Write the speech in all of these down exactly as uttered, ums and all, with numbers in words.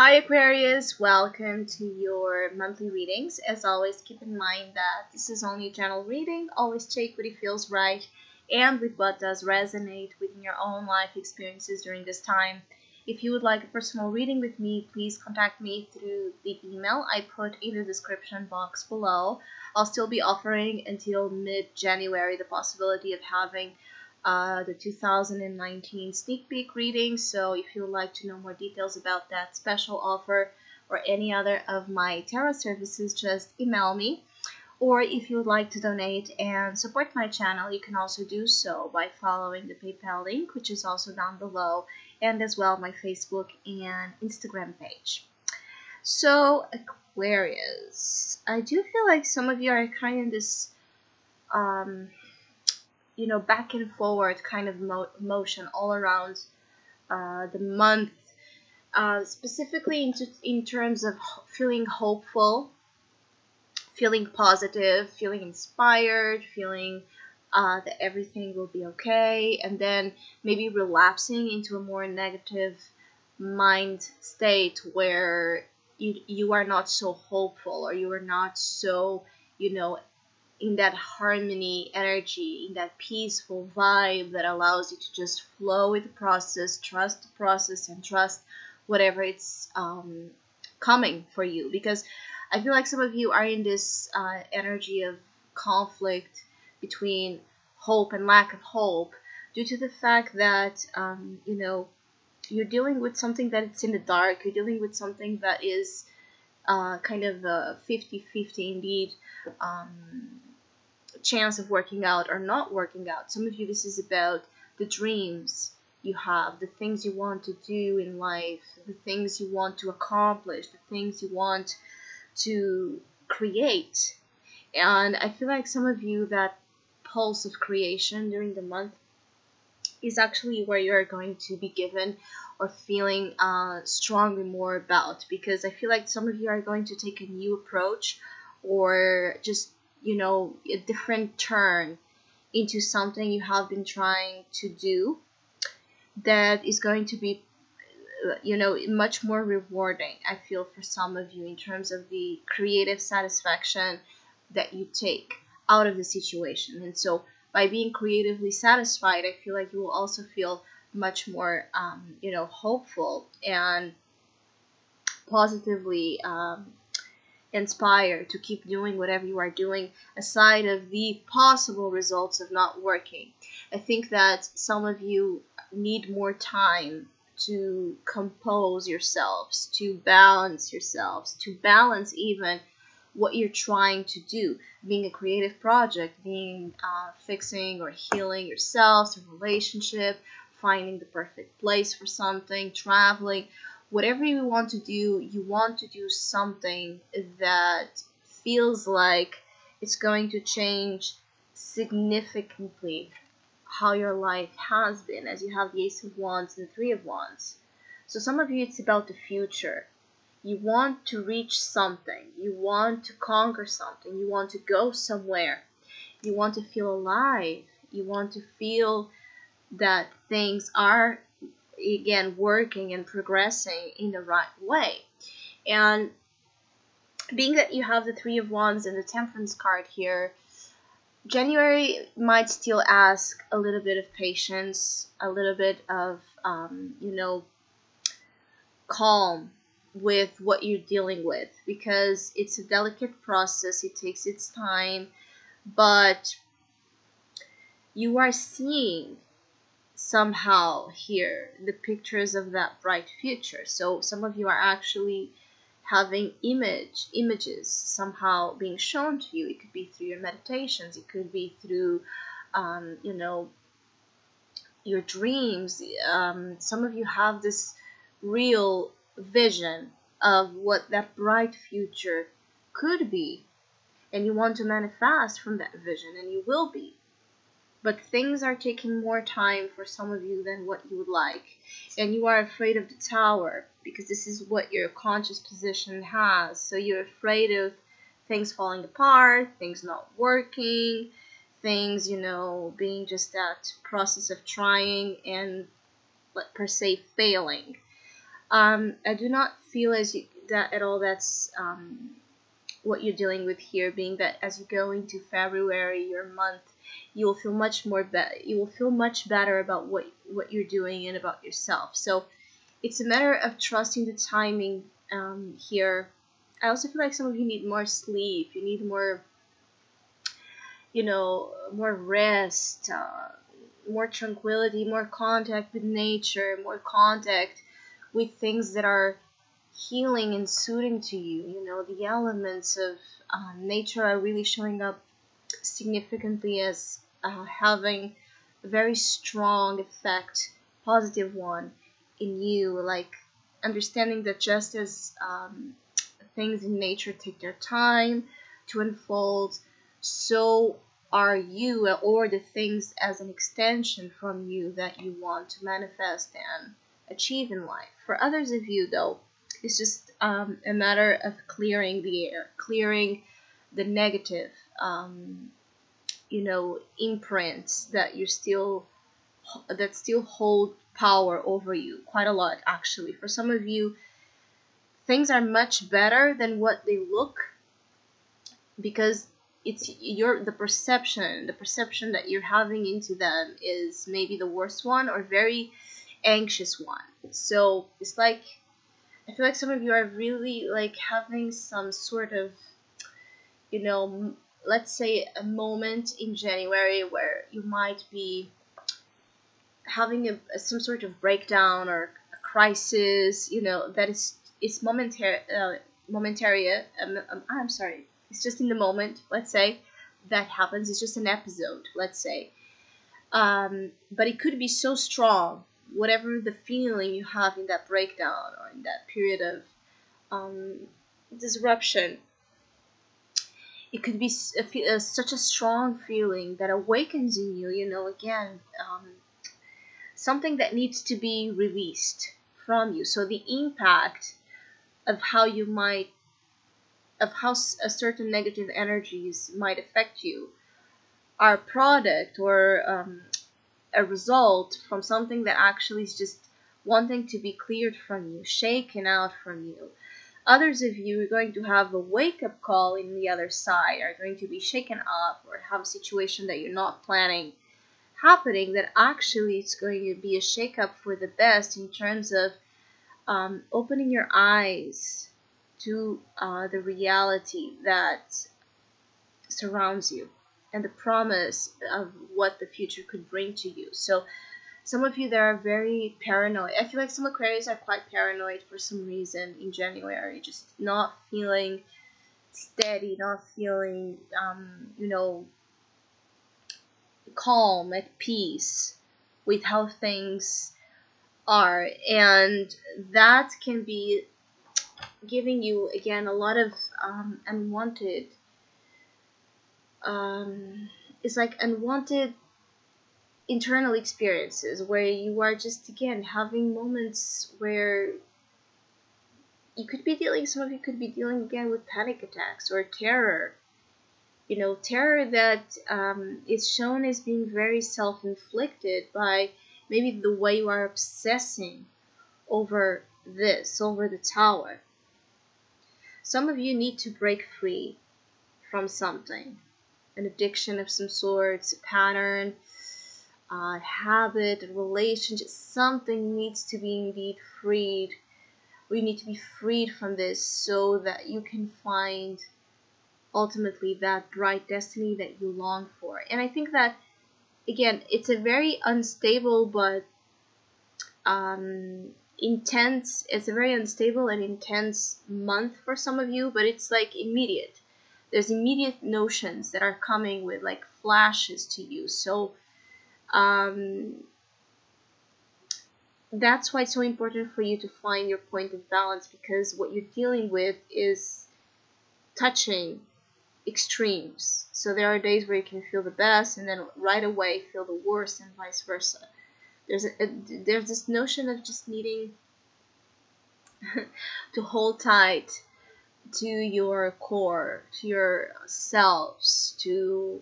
Hi Aquarius, welcome to your monthly readings. As always, keep in mind that this is only a general reading. Always check what it feels right and with what does resonate within your own life experiences during this time. If you would like a personal reading with me, please contact me through the email I put in the description box below. I'll still be offering until mid-January the possibility of having Uh, the two thousand nineteen sneak peek reading, so if you would like to know more details about that special offer or any other of my tarot services, just email me. Or if you would like to donate and support my channel, you can also do so by following the PayPal link, which is also down below, and as well my Facebook and Instagram page. So Aquarius, I do feel like some of you are kind of in this um, you know, back and forward kind of mo motion all around uh, the month, uh, specifically in, in terms of feeling hopeful, feeling positive, feeling inspired, feeling uh, that everything will be okay, and then maybe relapsing into a more negative mind state where you, you are not so hopeful, or you are not so, you know, in that harmony energy, in that peaceful vibe that allows you to just flow with the process, trust the process, and trust whatever it's um, coming for you. Because I feel like some of you are in this uh, energy of conflict between hope and lack of hope due to the fact that, um, you know, you're dealing with something that's in the dark, you're dealing with something that is uh, kind of a fifty fifty indeed, um, chance of working out or not working out. Some of you, this is about the dreams you have, the things you want to do in life, the things you want to accomplish, the things you want to create. And I feel like some of you, that pulse of creation during the month is actually where you're going to be given or feeling uh, strongly more about, because I feel like some of you are going to take a new approach, or just, you know, a different turn into something you have been trying to do that is going to be, you know, much more rewarding, I feel, for some of you in terms of the creative satisfaction that you take out of the situation. And so by being creatively satisfied, I feel like you will also feel much more, um, you know, hopeful and positively um, inspired to keep doing whatever you are doing, aside of the possible results of not working. I think that some of you need more time to compose yourselves, to balance yourselves, to balance even what you're trying to do, being a creative project, being uh, fixing or healing yourselves, a relationship, finding the perfect place for something, traveling. Whatever you want to do, you want to do something that feels like it's going to change significantly how your life has been, as you have the Ace of Wands and the Three of Wands. So some of you, it's about the future. You want to reach something. You want to conquer something. You want to go somewhere. You want to feel alive. You want to feel that things are, again, working and progressing in the right way. And being that you have the Three of Wands and the Temperance card here, January might still ask a little bit of patience, a little bit of um, you know, calm with what you're dealing with, because it's a delicate process, it takes its time, but you are seeing somehow here the pictures of that bright future. So some of you are actually having image images somehow being shown to you. It could be through your meditations, it could be through um, you know, your dreams. Um, some of you have this real vision of what that bright future could be, and you want to manifest from that vision, and you will be. But things are taking more time for some of you than what you would like. And you are afraid of the Tower, because this is what your conscious position has. So you're afraid of things falling apart, things not working, things, you know, being just that process of trying and, per se, failing. Um, I do not feel as you, that at all that's um, what you're dealing with here, being that as you go into February, your month, you will feel much more be- you will feel much better about what what you're doing and about yourself. So it's a matter of trusting the timing um, here. I also feel like some of you need more sleep. You need more, you know, more rest, uh, more tranquility, more contact with nature, more contact with things that are healing and soothing to you. You know, the elements of uh, nature are really showing up significantly as uh, having a very strong effect, positive one, in you. Like understanding that just as um, things in nature take their time to unfold, so are you, or the things as an extension from you that you want to manifest and achieve in life. For others of you, though, it's just um, a matter of clearing the air, clearing the negative, um, you know, imprints that you still that still hold power over you. Quite a lot, actually. For some of you, things are much better than what they look, because it's your the perception, the perception that you're having into them is maybe the worst one or very anxious one. So it's like, I feel like some of you are really like having some sort of, you know, let's say a moment in January where you might be having a, a some sort of breakdown or a crisis, you know, that is it's momentary, uh, momentary. Um, um, I'm sorry, it's just in the moment. Let's say that happens. It's just an episode. Let's say, um, but it could be so strong. Whatever the feeling you have in that breakdown or in that period of um, disruption, it could be a, a, such a strong feeling that awakens in you, you know, again, um, something that needs to be released from you. So the impact of how you might, of how a certain negative energies might affect you are a product or um, a result from something that actually is just wanting to be cleared from you, shaken out from you. Others of you are going to have a wake-up call in the other side, are going to be shaken up or have a situation that you're not planning happening, that actually it's going to be a shake-up for the best in terms of um, opening your eyes to uh, the reality that surrounds you and the promise of what the future could bring to you. So some of you that are very paranoid, I feel like some Aquarius are quite paranoid for some reason in January, just not feeling steady, not feeling, um, you know, calm, at peace with how things are. And that can be giving you, again, a lot of um, unwanted Um, it's like unwanted internal experiences where you are just, again, having moments where you could be dealing, some of you could be dealing again with panic attacks or terror, you know, terror that um, is shown as being very self-inflicted by maybe the way you are obsessing over this, over the tower. Some of you need to break free from something. An addiction of some sorts, a pattern, a habit, a relationship, something needs to be indeed freed. We need to be freed from this so that you can find ultimately that bright destiny that you long for. And I think that, again, it's a very unstable but um, intense, it's a very unstable and intense month for some of you, but it's like immediate. There's immediate notions that are coming with like flashes to you. So um, that's why it's so important for you to find your point of balance, because what you're dealing with is touching extremes. So there are days where you can feel the best and then right away feel the worst, and vice versa. There's, a, a, there's this notion of just needing to hold tight to your core, to yourselves, to,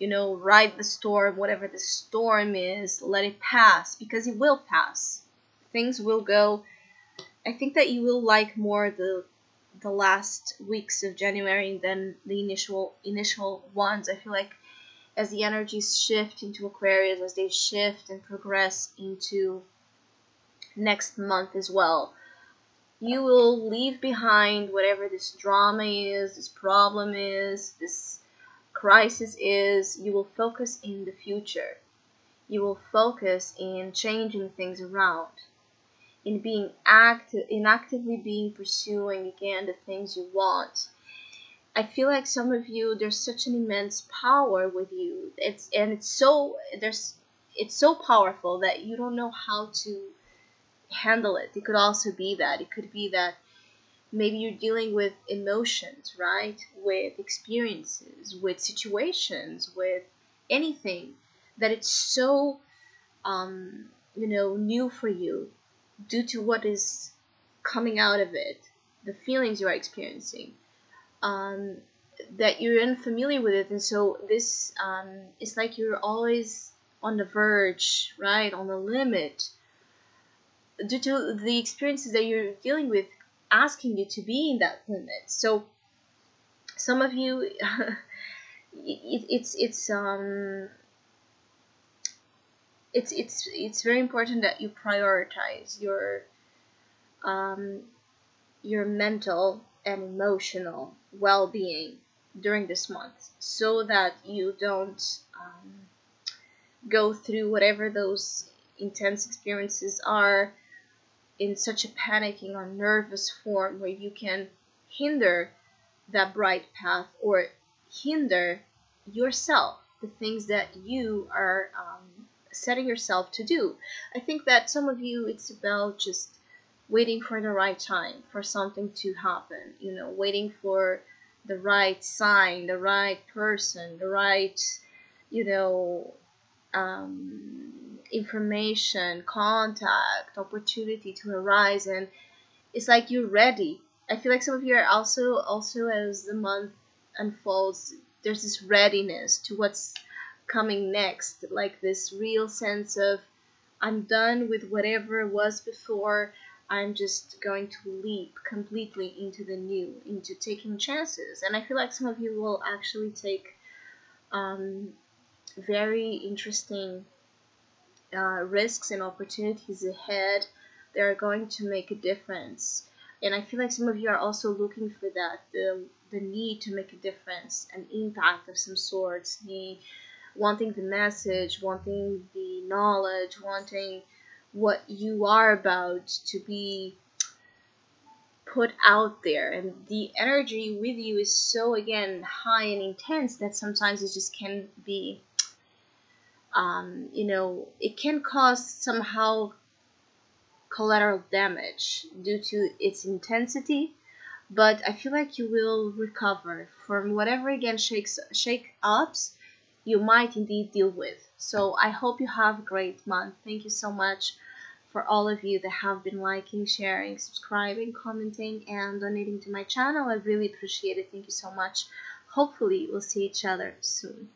you know, ride the storm, whatever the storm is, let it pass, because it will pass. Things will go I think that you will like more the the last weeks of January than the initial initial ones. I feel like as the energies shift into Aquarius, as they shift and progress into next month as well, you will leave behind whatever this drama is, this problem is, this crisis is. You will focus in the future. You will focus in changing things around, in being active, in actively being pursuing again the things you want. I feel like some of you, there's such an immense power with you. It's and it's so there's it's so powerful that you don't know how to handle it. It could also be that it could be that maybe you're dealing with emotions, right? With experiences, with situations, with anything that it's so um, you know, new for you due to what is coming out of it, the feelings you are experiencing. Um, that you're unfamiliar with it, and so this um, it's like you're always on the verge, right, on the limit, due to the experiences that you're dealing with, asking you to be in that limit. So some of you, it, it's it's um it's it's it's very important that you prioritize your um your mental and emotional well-being during this month, so that you don't um, go through whatever those intense experiences are in such a panicking or nervous form where you can hinder that bright path or hinder yourself, the things that you are um, setting yourself to do. I think that some of you, it's about just waiting for the right time for something to happen, you know, waiting for the right sign, the right person, the right, you know, um, information, contact, opportunity to arise, and it's like you're ready. I feel like some of you are also, also as the month unfolds, there's this readiness to what's coming next, like this real sense of, I'm done with whatever was before, I'm just going to leap completely into the new, into taking chances. And I feel like some of you will actually take um, very interesting uh, risks and opportunities ahead. They are going to make a difference. And I feel like some of you are also looking for that, the, the need to make a difference, an impact of some sort, the wanting the message, wanting the knowledge, wanting what you are about to be put out there. And the energy with you is so, again, high and intense that sometimes it just can be, um, you know, it can cause somehow collateral damage due to its intensity. But I feel like you will recover from whatever, again, shakes, shake-ups you might indeed deal with. So I hope you have a great month. Thank you so much for all of you that have been liking, sharing, subscribing, commenting, and donating to my channel. I really appreciate it. Thank you so much. Hopefully we'll see each other soon.